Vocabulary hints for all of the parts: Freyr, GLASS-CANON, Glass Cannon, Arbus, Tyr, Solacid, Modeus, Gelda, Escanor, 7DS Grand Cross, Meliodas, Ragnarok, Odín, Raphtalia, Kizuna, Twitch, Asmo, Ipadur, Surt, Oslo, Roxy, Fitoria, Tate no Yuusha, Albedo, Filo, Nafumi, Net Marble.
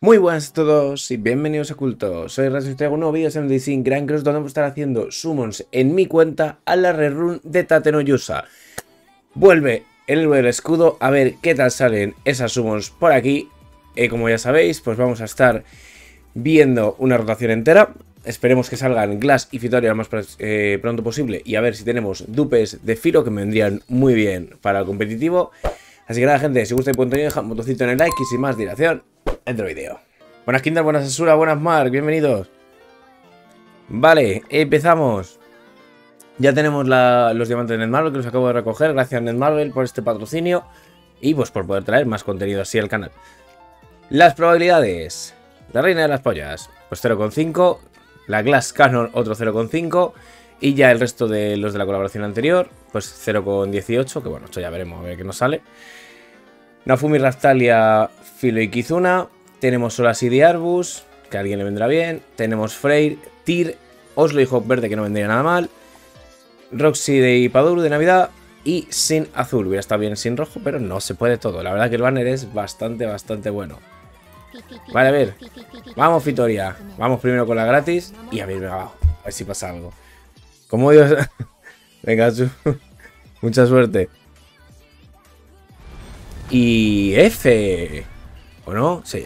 Muy buenas a todos y bienvenidos a Culto. Soy Roxy y traigo un nuevo vídeo de 7DS Grand Cross donde vamos a estar haciendo summons en mi cuenta a la rerun de Tate no Yuusha. Vuelve el héroe del escudo, a ver qué tal salen esas summons por aquí. Como ya sabéis, pues vamos a estar viendo una rotación entera. Esperemos que salgan Glass y Fitoria lo más pronto posible y a ver si tenemos dupes de Filo que me vendrían muy bien para el competitivo. Así que nada, gente, si os gusta el contenido, dejad un botoncito en el like y sin más dilación, dentro del vídeo. Buenas Kindar, buenas Asura, buenas Mark, bienvenidos. Vale, empezamos. Ya tenemos los diamantes de Net Marble que los acabo de recoger. Gracias a Net Marble por este patrocinio y pues por poder traer más contenido así al canal. Las probabilidades. La reina de las pollas, pues 0,5. La Glass Cannon, otro 0,5. Y ya el resto de los de la colaboración anterior, pues 0,18. Que bueno, esto ya veremos, a ver qué nos sale. Nafumi, Raphtalia, Filo y Kizuna. Tenemos Solacid y Arbus, que a alguien le vendrá bien. Tenemos Freyr, Tyr, Oslo y Hop Verde, que no vendría nada mal. Roxy de Ipadur de Navidad y sin azul. Hubiera estado bien sin rojo, pero no se puede todo. La verdad que el banner es bastante bueno. Vale, a ver. Vamos, Fitoria. Vamos primero con la gratis y a ver, venga, abajo. A ver si pasa algo. Como Dios... Venga, mucha suerte. Y F. ¿O no? Sí,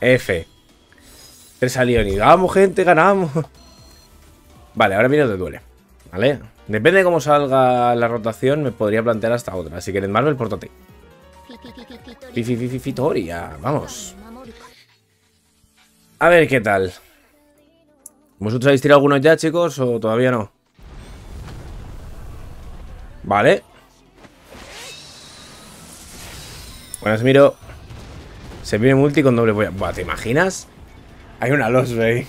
F. Tres salieron y vamos, gente, ganamos. Vale, ahora viene donde duele. ¿Vale? Depende de cómo salga la rotación, me podría plantear hasta otra. Así que en Marvel, portate. Fitoria, vamos. A ver qué tal. ¿Vosotros habéis tirado algunos ya, chicos? ¿O todavía no? Vale. Buenas, miro. Se viene multi con doble polla. Buah, ¿te imaginas? Hay una loss, wey.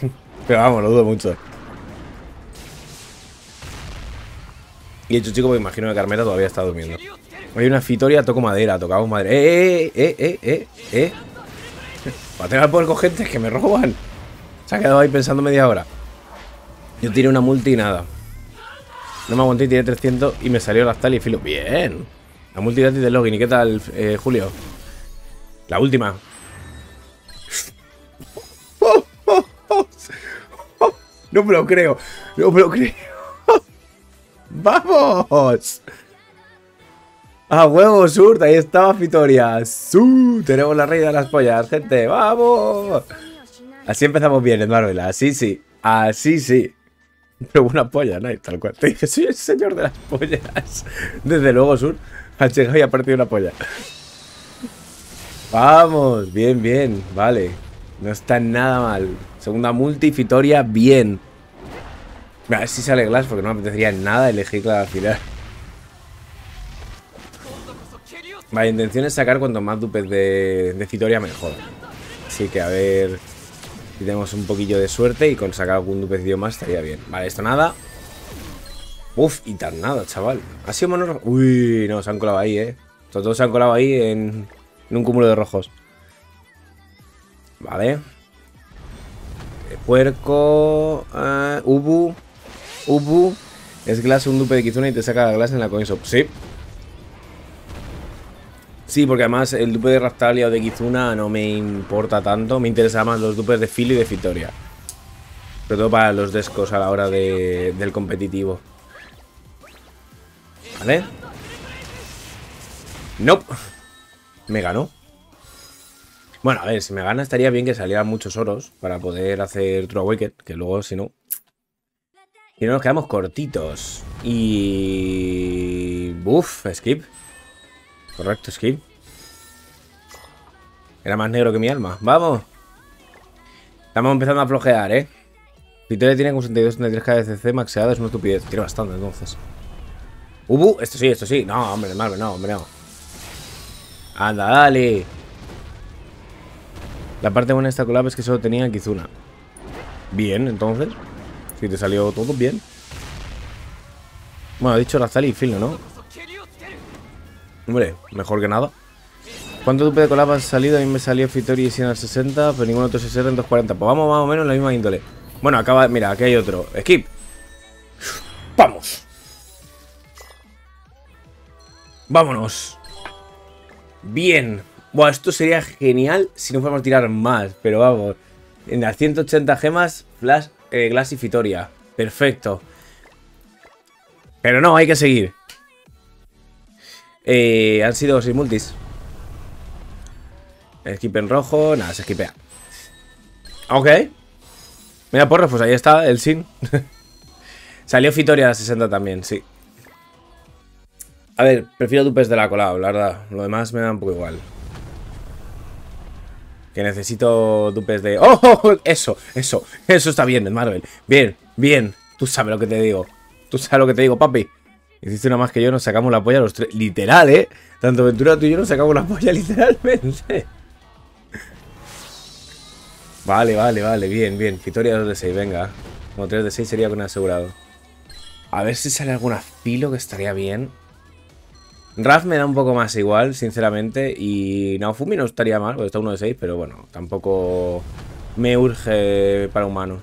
Pero vamos, lo dudo mucho. Y de hecho, chico, me imagino que Carmeta todavía está durmiendo. Hay una Fitoria, toco madera, tocamos madera. Bateo al puerco, gente, que me roban. Se ha quedado ahí pensando media hora. Yo tiré una multi y nada. No me aguanté y tiré 300 y me salió Raphtalia y Filo. Bien. La multi gratis del login. ¿Y qué tal, Julio? La última. No me lo creo. No me lo creo. ¡Vamos! ¡A huevos, Surt! Ahí estaba Fitoria. Tenemos la reina de las pollas, gente. ¡Vamos! Así empezamos bien, en Marvel. Así sí. Así sí. Pero una polla, ¿no? Y tal cual. Te dije, soy el señor de las pollas. Desde luego, Surt. Ha llegado y ha partido una polla. Vamos, bien, bien. Vale. No está nada mal. Segunda multi, Fitoria, bien. A ver si sale Glass, porque no me apetecería nada elegir Glass al final. Vale, intención es sacar cuanto más dupes de Fitoria mejor. Así que a ver si tenemos un poquillo de suerte y con sacar algún dupecillo más estaría bien. Vale, esto nada. Uf, y tan nada, chaval. Ha sido mono... Uy, no, se han colado ahí, Todos se han colado ahí en un cúmulo de rojos. Vale. Puerco... Ubu. Es Glass, un dupe de Kizuna y te saca la Glass en la coinshop. Sí. Sí, porque además el dupe de Raphtalia o de Kizuna no me importa tanto. Me interesan más los dupes de Filo y de Fitoria. Sobre todo para los descos a la hora del competitivo. Vale. Nope. Me ganó. Bueno, a ver, si me gana estaría bien que salieran muchos oros para poder hacer True Awaken, que luego si no... Si no nos quedamos cortitos. Y... Uf, skip. Correcto, skip. Era más negro que mi alma. ¡Vamos! Estamos empezando a flojear, Victoria tiene 62-63k de CC maxeado. Es una estupidez. Tiene bastante, entonces. ¡Ubu! Esto sí, esto sí. No, hombre, Marvel, no, hombre, no. ¡Anda, dale! La parte buena de esta collab es que solo tenía Kizuna. Bien, entonces. Si te salió todo bien. Bueno, he dicho Raphtalia y Filo, ¿no? Hombre, mejor que nada. ¿Cuánto dupe de collab has salido? A mí me salió Fitoria y 100 al 60, pero ningún otro 60 en 240. Pues vamos más o menos en la misma índole. Bueno, acaba... Mira, aquí hay otro. ¡Skip! ¡Vamos! ¡Vámonos! Bien. Bueno, esto sería genial si no fuéramos a tirar más, pero vamos. En las 180 gemas, Flash, Glass y Fitoria. Perfecto. Pero no, hay que seguir. Han sido 6 multis. Skip en rojo. Nada, se skipea. Ok. Mira, porros, pues ahí está el sin. Salió Fitoria a 60 también, sí. A ver, prefiero dupes de la colada, la verdad. Lo demás me da un poco igual. Que necesito dupes de... ¡Oh! Eso, eso. Eso está bien, Marvel. Bien, bien. Tú sabes lo que te digo. Tú sabes lo que te digo, papi. Hiciste una más que yo, nos sacamos la polla los tres. Literal, ¿eh? Tanto Ventura, tú y yo nos sacamos la polla literalmente. Vale, vale, vale. Bien, bien. Fitoria 2 de 6, venga. Como 3 de 6 sería con asegurado. A ver si sale alguna filo que estaría bien. Raph me da un poco más igual, sinceramente. Y Nafumi no estaría mal, porque está 1 de 6, pero bueno, tampoco me urge para humano.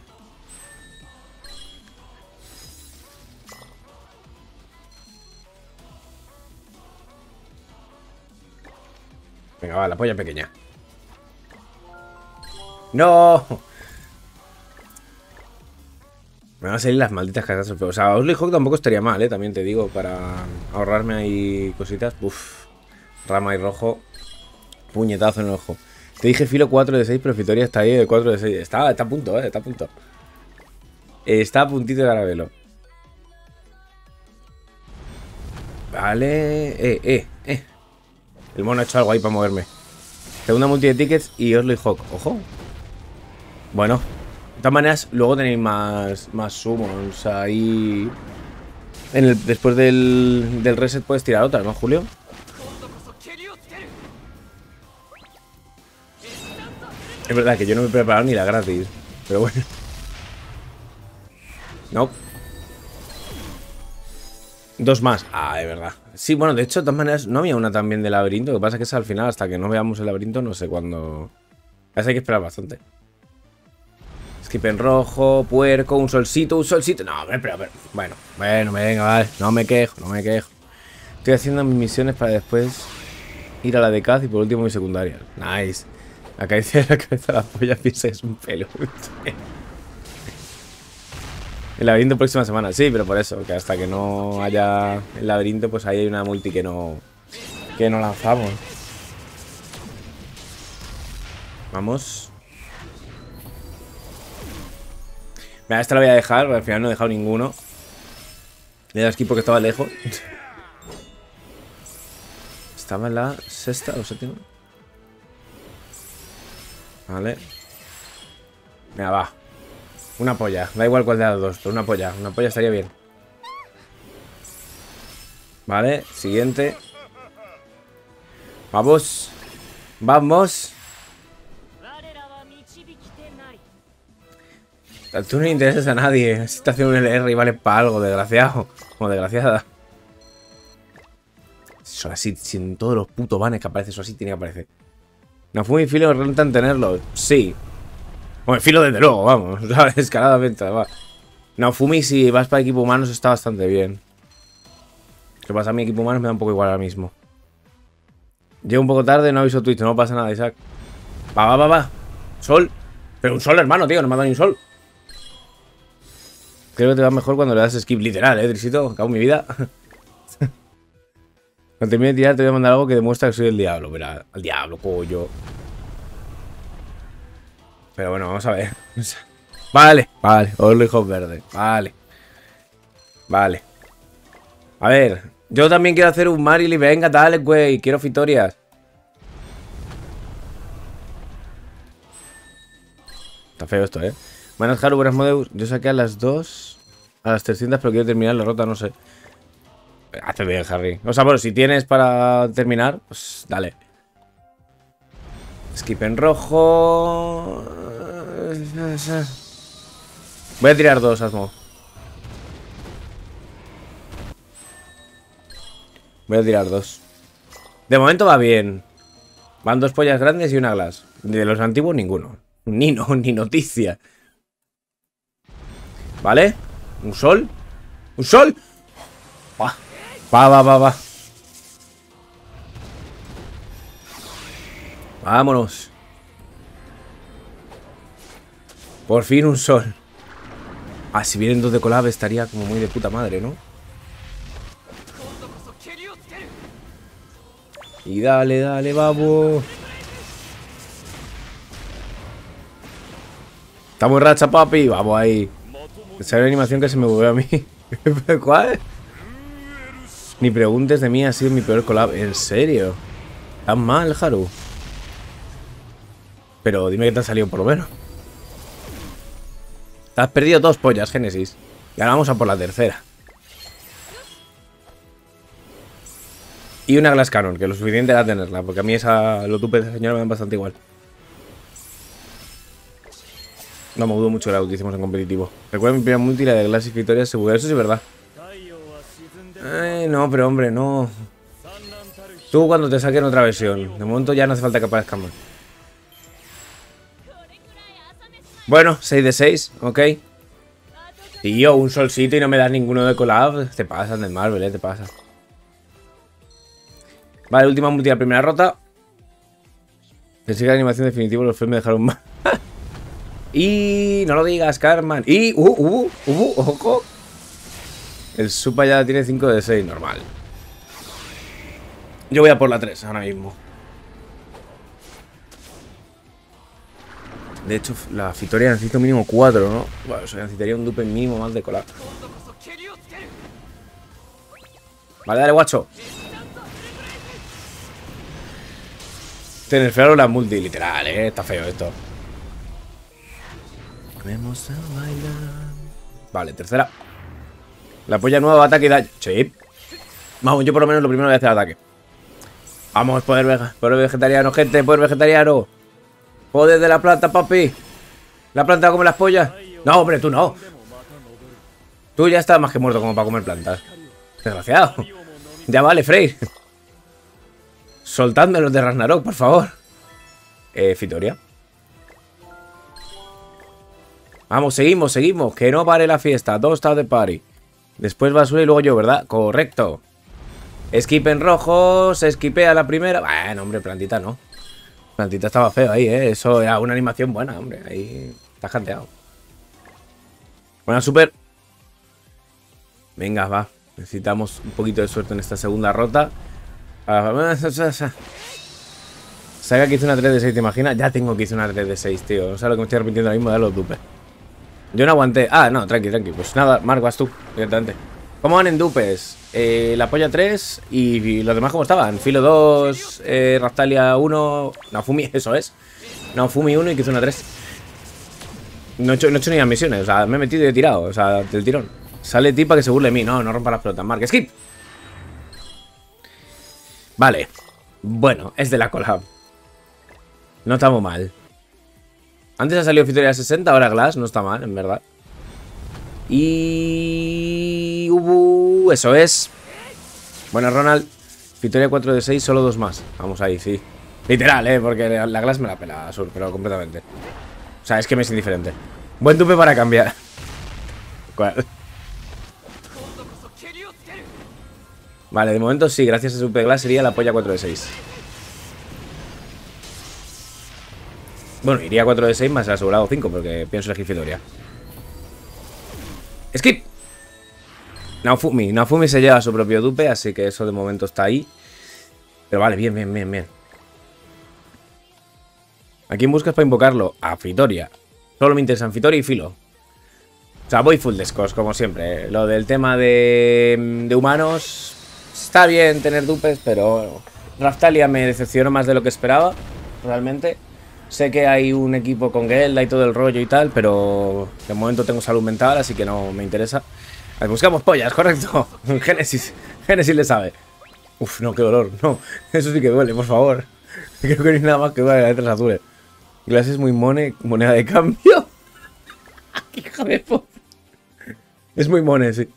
Venga, va, la polla pequeña. ¡No! Me van a salir las malditas catástrofes. O sea, Oslo y Hawk tampoco estaría mal, también te digo, para ahorrarme ahí cositas. Uff, rama y rojo. Puñetazo en el ojo. Te dije filo 4 de 6, pero Fitoria está ahí de 4 de 6. Está a punto, está a punto. Está a puntito de Garabelo. Vale. El mono ha hecho algo ahí para moverme. Segunda multi de tickets y Oslo y Hawk. Ojo. Bueno. De todas maneras, luego tenéis más summons ahí. Después del reset puedes tirar otra, ¿no, Julio? Es verdad que yo no me he preparado ni la gratis, pero bueno. No. 2 más. Ah, de verdad. Sí, bueno, de hecho, de todas maneras, no había una también de laberinto. Lo que pasa es que esa al final, hasta que no veamos el laberinto, no sé cuándo. A esa hay que esperar bastante. Skip en rojo, puerco, un solcito. No, hombre, pero. Bueno, venga, vale. No me quejo. Estoy haciendo mis misiones para después ir a la de Caz y por último mi secundaria. Nice. Acariciar la cabeza de la polla, piensa que es un pelo. El laberinto próxima semana. Sí, pero por eso, que hasta que no haya el laberinto, pues ahí hay una multi que no lanzamos. Vamos. Mira, esta la voy a dejar, porque al final no he dejado ninguno. Le he dado aquí porque estaba lejos. Estaba en la sexta o séptima. Vale. Mira, va. Una polla. Da igual cuál de las dos, pero una polla. Una polla estaría bien. Vale, siguiente. Vamos. Vamos. Tú no interesas a nadie. Si te hace un LR y vale para algo, desgraciado. Como desgraciada. Solacid, si en todos los putos vanes que aparece Solacid tiene que aparecer. Nafumi y Filo rentan tenerlo. Sí. Bueno, Filo desde luego, vamos. Escaladamente, va. Nafumi, si vas para equipo humanos, está bastante bien. Lo que pasa a mi equipo humanos me da un poco igual ahora mismo. Llego un poco tarde, no aviso Twitch, no pasa nada, Isaac. Va. Sol. Pero un sol, hermano, tío, no me ha dado ni un sol. Creo que te va mejor cuando le das skip. Literal, Trisito. Acabo mi vida. Cuando termine de tirar te voy a mandar algo que demuestra que soy el diablo. Verá, al diablo, pollo. Pero bueno, vamos a ver. Vale. Oslo y Hawk verde. Vale. A ver. Yo también quiero hacer un Marily. Venga, dale, güey. Quiero Fitorias. Está feo esto, Manos Haru, buenas Modeus. Yo saqué a las 2, a las 300, pero quiero terminar la rota, no sé. Hazte bien, Harry. O sea, bueno, si tienes para terminar, pues dale. Skip en rojo. Voy a tirar 2, Asmo. Voy a tirar 2. De momento va bien. Van 2 pollas grandes y una glass. De los antiguos, ninguno. Ni noticia. ¿Vale? ¿Un sol? Va. Vámonos. Por fin un sol. Ah, si vienen dos de colab estaría como muy de puta madre, ¿no? Y dale, dale, vamos. Estamos en racha, papi. Vamos ahí. Esa es la animación que se me volvió a mí. ¿Cuál? Ni preguntes de mí, ha sido mi peor collab. ¿En serio? ¿Tan mal, Haru? Pero dime que te ha salido por lo menos. Te has perdido dos pollas, Génesis. Y ahora vamos a por la tercera. Y una Glass Cannon, que lo suficiente era tenerla. Porque a mí esa lo tupe de esa señora me dan bastante igual. No me dudo mucho que la utilicemos en competitivo. Recuerda mi primera multi, la de Glass y Fitoria, seguro. Eso sí es verdad. No, pero hombre, no. Tú cuando te saquen otra versión. De momento ya no hace falta que aparezcan más. Bueno, 6 de 6, ok. Tío, un solcito y no me das ninguno de collab. Te pasas del Marvel, te pasas. Vale, última multi de la primera rota. Pensé que la animación definitiva los frames me dejaron mal. Y no lo digas, Carman. Y, ojo. El Supa ya tiene 5 de 6, normal. Yo voy a por la 3 ahora mismo. De hecho, la Fitoria necesito mínimo 4, ¿no? Bueno, o sea, necesitaría un dupe mínimo más de colar. Vale, dale, guacho. Te nerfearon las multi, literal, ¿eh? Está feo esto. Vamos a bailar. Vale, tercera. La polla nueva, ataque y daño. Sí. Vamos, yo por lo menos lo primero voy a hacer ataque. Vamos, poder vegetariano, gente. Poder vegetariano. Poder de la planta, papi. La planta come las pollas. No, hombre, tú no. Tú ya estás más que muerto como para comer plantas. Desgraciado. Ya vale, Freyr. Soltadme los de Ragnarok, por favor. Fitoria. Vamos, seguimos. Que no pare la fiesta. Don't stop the party. Después basura y luego yo, ¿verdad? Correcto. Skip en rojo, se skipea la primera. Bueno, hombre, plantita no. Plantita estaba feo ahí, ¿eh? Eso era una animación buena, hombre. Ahí está janteado. Buena, super. Venga, va. Necesitamos un poquito de suerte en esta segunda rota. Saga que hice una 3 de 6, ¿te imaginas? Ya tengo que hice una 3 de 6, tío. O sea, lo que me estoy repitiendo ahora mismo de los dupes. Yo no aguanté. Ah, no, tranqui. Pues nada, Marc, vas tú, directamente. ¿Cómo van en dupes? La polla 3 y los demás, ¿cómo estaban? Filo 2, Raphtalia 1, Nafumi, eso es. Nafumi 1 y Kizuna 3. No he hecho ni las misiones, o sea, me he metido y he tirado, o sea, del tirón. Sale tipa que se burle de mí. No rompa las pelotas, Marc. ¡Skip! Vale. Bueno, es de la collab. No estamos mal. Antes ha salido Fitoria 60, ahora Glass, no está mal, en verdad. Y... eso es. Bueno, Ronald, Fitoria 4 de 6, solo dos más. Vamos ahí, sí. Literal, porque la Glass me la pela, Sur, pero completamente. O sea, es que me es indiferente. Buen dupe para cambiar. ¿Cuál? Vale, de momento sí, gracias a Super Glass sería la polla 4 de 6. Bueno, iría 4 de 6 más el asegurado 5, porque pienso elegir Fitoria. ¡Skip! Nafumi se lleva a su propio dupe, así que eso de momento está ahí. Pero vale, bien. ¿A quién buscas para invocarlo? A Fitoria. Solo me interesan Fitoria y Filo. O sea, voy full descos, como siempre. Lo del tema de humanos... Está bien tener dupes, pero... Raphtalia me decepcionó más de lo que esperaba, realmente. Sé que hay un equipo con Gelda y todo el rollo y tal, pero de momento tengo salud mental, así que no me interesa. Buscamos pollas, correcto. Génesis le sabe. Uf, no, qué dolor, no. Eso sí que duele, por favor. Creo que no hay nada más que duele las letras azules. Glass es muy moneda de cambio. Hija de puta. Es muy mone, sí.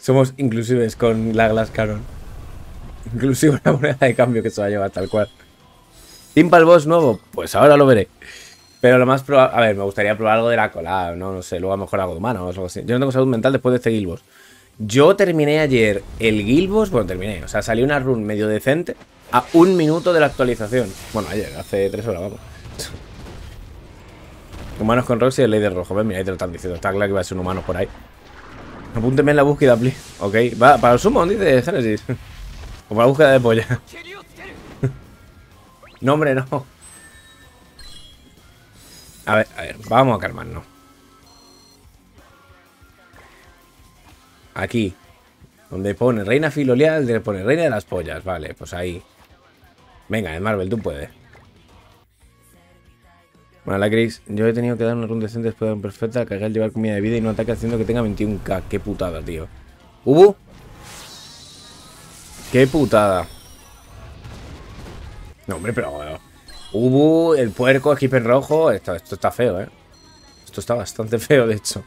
Somos inclusives con la Glass Cannon. Inclusive una moneda de cambio que se va a llevar tal cual. ¿Team para el boss nuevo? Pues ahora lo veré. Pero lo más probable... A ver, me gustaría probar algo de la cola. No sé, luego a lo mejor algo de humano o algo así. Yo no tengo salud mental después de este Guild Boss. Yo terminé ayer el Guild Boss. Bueno, terminé. O sea, salió una run medio decente. a un minuto de la actualización. Bueno, ayer, hace 3 horas, vamos. Humanos con Roxy y el Ley del Rojo. Ven, mira, ahí te lo están diciendo. Está claro que va a ser un humano por ahí. Apúnteme en la búsqueda, please. Ok, va, para el summon, dice Genesis. O para la búsqueda de polla. No, hombre, no. A ver, vamos a calmarnos. Aquí. Donde pone Reina Filolial, le pone Reina de las Pollas. Vale, pues ahí. Venga, Marvel, tú puedes. Bueno, la Chris, yo he tenido que dar una run decente después de un perfecta al cagar llevar comida de vida y no ataque haciendo que tenga 21k. Qué putada, tío. ¿Hubo? Qué putada. No, hombre, pero... Hubo el puerco, el hiper rojo... Esto está feo, ¿eh? Esto está bastante feo, de hecho.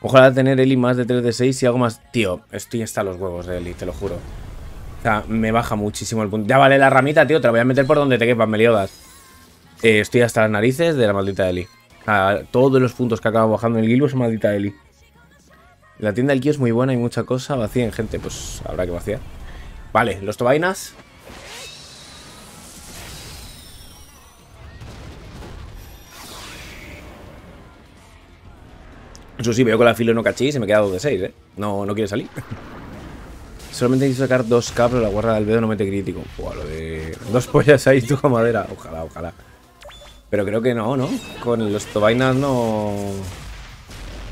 Ojalá tener Eli más de 3 de 6 y algo más... Tío, estoy hasta los huevos de Eli, te lo juro. O sea, me baja muchísimo el punto. Ya vale la ramita, tío, te la voy a meter por donde te quepas, Meliodas. Estoy hasta las narices de la maldita Eli. Ah, todos los puntos que acabo bajando en el hilo es maldita Eli. La tienda del Kio es muy buena y mucha cosa vacía en gente. Pues habrá que vaciar. Vale, los tobainas... Eso sí, veo con la Filo no cachis y me he quedado de 6, ¿eh? No, no quiere salir. Solamente quiso sacar 2k, pero la guarda de Albedo no mete crítico. Buah, lo de... Dos pollas ahí, tú con madera. Ojalá, ojalá. Pero creo que no, ¿no? Con los tobainas no...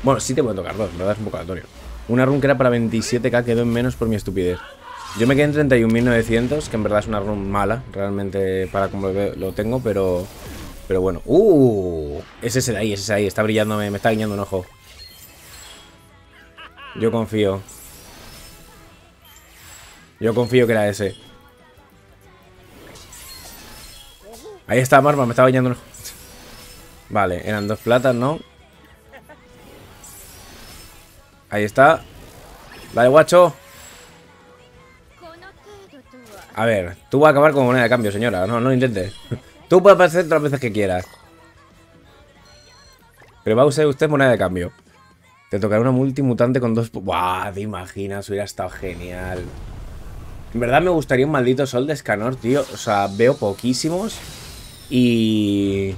Bueno, sí te pueden tocar dos, ¿verdad? Es un poco aleatorio. Una run que era para 27k quedó en menos por mi estupidez. Yo me quedé en 31.900, que en verdad es una run mala. Realmente, para como lo tengo, pero... Pero bueno. Es ese de ahí, es ese de ahí. Está brillando, me está guiñando un ojo. Yo confío. Yo confío que era ese. Ahí está Marma, me estaba bañando. Vale, eran 2 platas, ¿no? Ahí está. Dale, guacho. A ver, tú vas a acabar con moneda de cambio, señora. No, no lo intentes. Tú puedes aparecer todas las veces que quieras. Pero va a usar usted moneda de cambio. Te tocará una multimutante con 2... ¡Buah! Te imaginas, hubiera estado genial. En verdad me gustaría un maldito sol de Escanor, tío. O sea, veo poquísimos. Y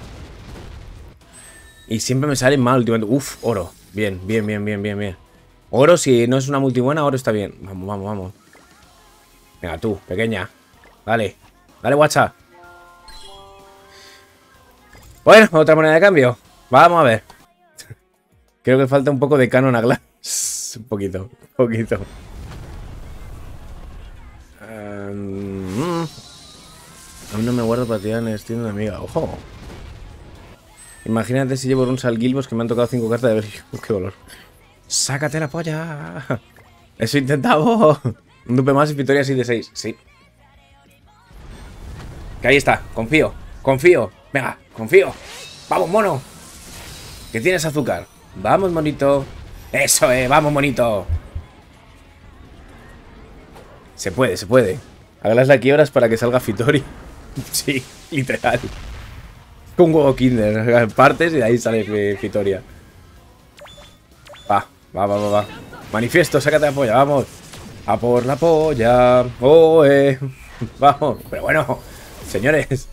siempre me salen mal últimamente. Uf, oro. Bien, bien, bien, bien, bien, bien. Oro, si no es una multibuena, oro está bien. Vamos, vamos, vamos. Venga, tú, pequeña. Dale. Dale, guacha. Bueno, otra moneda de cambio. Vamos a ver. Creo que falta un poco de canon a Glass. Un poquito, un poquito. Aún no me guardo para tirar en el Steam de una amiga. ¡Ojo! Imagínate si llevo un Salguilbos que me han tocado 5 cartas de Bélgica. ¡Qué dolor! ¡Sácate la polla! ¡Eso intentamos! Un dupe más y Fitoria 6 de 6. Sí. Que ahí está. Confío. Confío. Venga, confío. ¡Vamos, mono! Que tienes azúcar. Vamos, monito. Eso, vamos, monito. Se puede, se puede. Hágalas la quiebras para que salga Fitoria. Sí, literal. Un huevo Kinder. Partes y de ahí sale Fitoria. Va, va, va, va, va. Manifiesto, sácate la polla, vamos. A por la polla. Oh, vamos. Pero bueno, señores.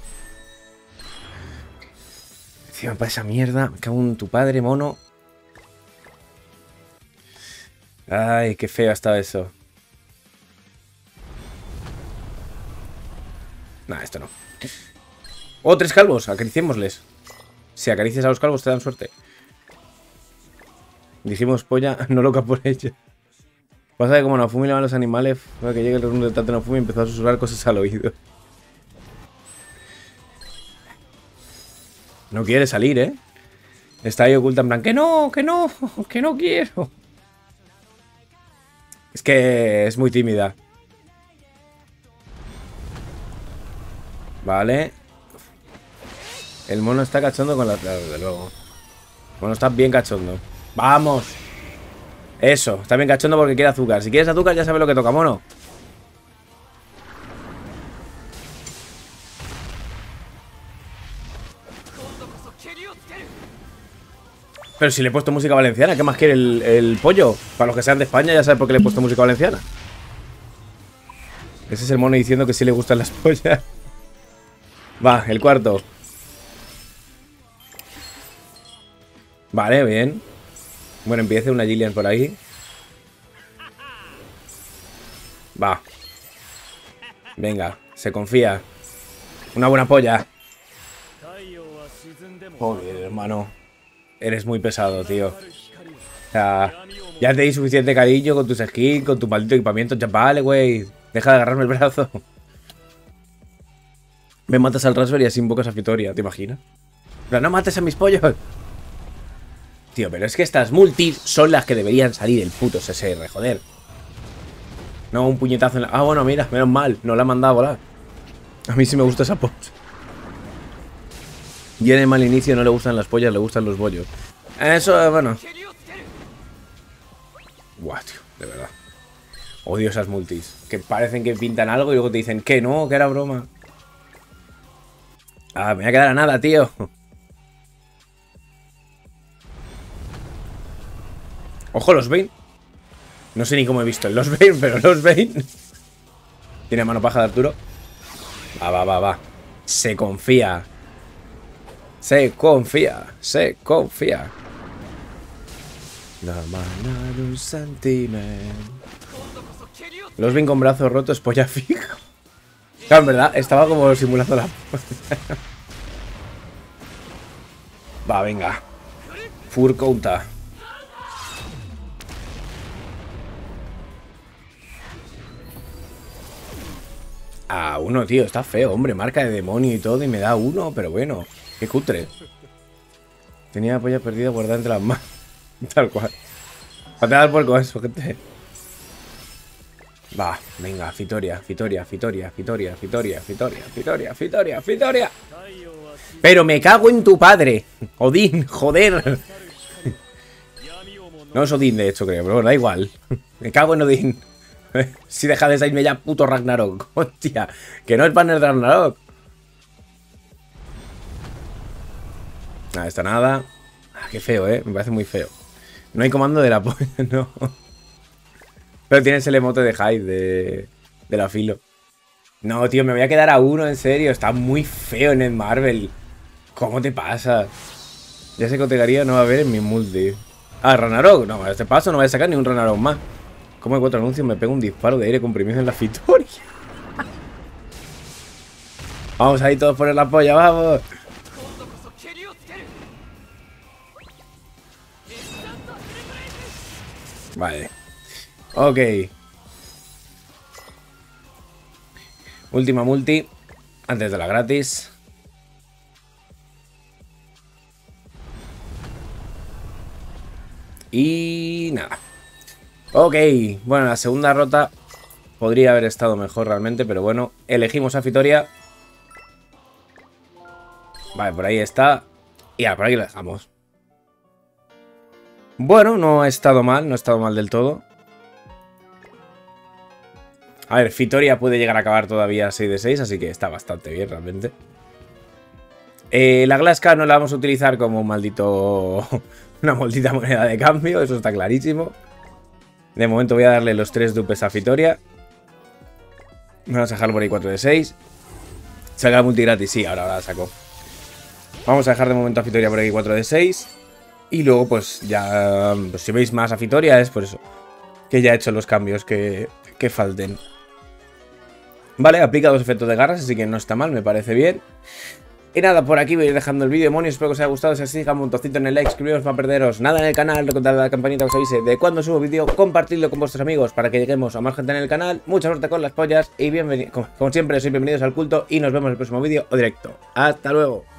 Encima para esa mierda. Me cago en tu padre, mono. Ay, qué feo ha estado eso. Nah, esto no. Oh, 3 calvos, acariciémosles. Si acaricias a los calvos te dan suerte. Dijimos polla, no loca por ella. Pasa que como Nafumi le van los animales, que llegue el reunión de Tate no Yuusha y empezó a susurrar cosas al oído. No quiere salir, ¿eh? Está ahí oculta en plan, que no, que no, que no quiero. Es que es muy tímida. Vale. El mono está cachondo con la... Desde luego. El mono está bien cachondo. ¡Vamos! Eso, está bien cachondo porque quiere azúcar. Si quieres azúcar ya sabes lo que toca, mono. Pero si le he puesto música valenciana, ¿qué más quiere el pollo? Para los que sean de España ya sabes por qué le he puesto música valenciana. Ese es el mono diciendo que sí le gustan las pollas. Va, el cuarto. Vale, bien. Bueno, empiece una Gillian por ahí. Va. Venga, se confía. Una buena polla. Joder, hermano. Eres muy pesado, tío. O sea, ya te di suficiente cariño con tus skins, con tu maldito equipamiento, chaval, güey. Deja de agarrarme el brazo. Me matas al Raspberry y así invocas a Fitoria, ¿te imaginas? Pero no mates a mis pollos. Tío, pero es que estas multis son las que deberían salir del puto CSR, joder. No, un puñetazo en la... Ah, bueno, mira, menos mal, no la ha mandado a volar. A mí sí me gusta esa post. Y en el mal inicio no le gustan las pollas, le gustan los bollos. Eso, bueno. Guau, tío, de verdad. Odio esas multis. Que parecen que pintan algo y luego te dicen que no, que era broma. Ah, me voy a quedar a nada, tío. Ojo, los Bane. No sé ni cómo he visto los Bane, pero los Bane. Tiene mano paja de Arturo. Va, va, va, va. Se confía. Se confía. Se confía. La mano de un sentimiento. Los Bane con brazos rotos, polla fija. Claro, en verdad, estaba como simulando la... Va, venga. Fur counta. Ah, uno, tío. Está feo, hombre. Marca de demonio y todo. Y me da uno, pero bueno. Qué cutre. Tenía la polla perdida guardada entre las manos. Tal cual. Pateada al puerco eso, gente. Va, venga, Fitoria, Fitoria, Fitoria, Fitoria, Fitoria, Fitoria, Fitoria, Fitoria, Fitoria. Pero me cago en tu padre, Odín, joder. No es Odín, de hecho, creo, pero bueno, da igual. Me cago en Odín. Si deja de salirme ya, puto Ragnarok. Hostia, que no es banner de Ragnarok. Nada, está nada. Ah, qué feo, me parece muy feo. No hay comando de la polla, no. Pero tienes el emote de Hyde de la Filo. No, tío, me voy a quedar a uno, en serio. Está muy feo en Net Marble. ¿Cómo te pasa? Ya sé que Otegaría no va a haber en mi multi. Ah, Ragnarok. No, a este paso no voy a sacar ni un Ragnarok más. Como de 4 anuncios me pego un disparo de aire comprimido en la Fitoria. Vamos ahí todos por la polla, vamos. Vale. Ok. Última multi. Antes de la gratis. Y nada. Ok. Bueno, la segunda rota podría haber estado mejor realmente, pero bueno. Elegimos a Fitoria. Vale, por ahí está. Y ya, por ahí la dejamos. Bueno, no ha estado mal. No ha estado mal del todo. A ver, Fitoria puede llegar a acabar todavía 6 de 6, así que está bastante bien realmente. La Glass Cannon la vamos a utilizar como un maldito... una maldita moneda de cambio, eso está clarísimo. De momento voy a darle los 3 dupes a Fitoria. Vamos a dejar por ahí 4 de 6. ¿Saca la multi gratis? Sí, ahora la saco. Vamos a dejar de momento a Fitoria por ahí 4 de 6. Y luego pues ya... pues si veis más a Fitoria es por eso. Que ya he hecho los cambios que falten. Vale, aplica 2 efectos de garras, así que no está mal, me parece bien. Y nada, por aquí voy a ir dejando el vídeo, demonios. Espero que os haya gustado. Si así, dejad un toncito en el like, suscribiros para perderos nada en el canal. Recordad la campanita que os avise de cuando subo vídeo. Compartidlo con vuestros amigos para que lleguemos a más gente en el canal. Mucha suerte con las pollas y bienvenidos, como siempre, sois bienvenidos al culto. Y nos vemos en el próximo vídeo o directo. Hasta luego.